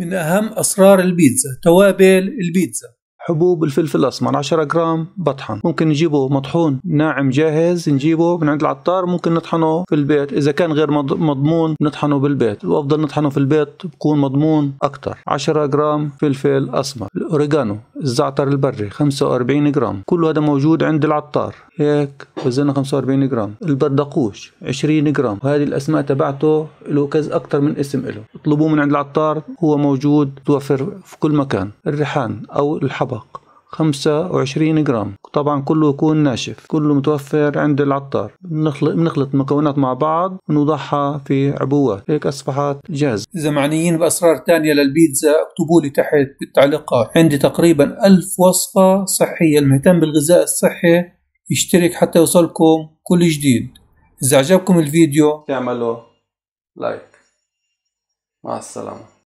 من أهم أسرار البيتزا، توابل البيتزا. حبوب الفلفل الأسمر 10 جرام بطحن، ممكن نجيبه مطحون ناعم جاهز، نجيبه من عند العطار، ممكن نطحنه في البيت، إذا كان غير مضمون نطحنه بالبيت، وأفضل نطحنه في البيت بكون مضمون أكتر. 10 جرام فلفل أسمر. الأوريجانو الزعتر البري 45 جرام، كل هذا موجود عند العطار، هيك وزنه 45 جرام. البردقوش 20 جرام، وهذه الأسماء تبعته له كذا أكتر من اسم له، اطلبوه من عند العطار، هو موجود متوفر في كل مكان. الريحان أو الحبة 25 جرام، طبعا كله يكون ناشف، كله متوفر عند العطار. بنخلط المكونات مع بعض ونوضعها في عبوات، هيك أصبحت جاهزة. إذا معنيين بأسرار تانية للبيتزا اكتبوا لي تحت بالتعليقات، عندي تقريبا 1000 وصفة صحية. المهتم بالغذاء الصحي يشترك حتى يوصلكم كل جديد. إذا عجبكم الفيديو تعملوا لايك. مع السلامة.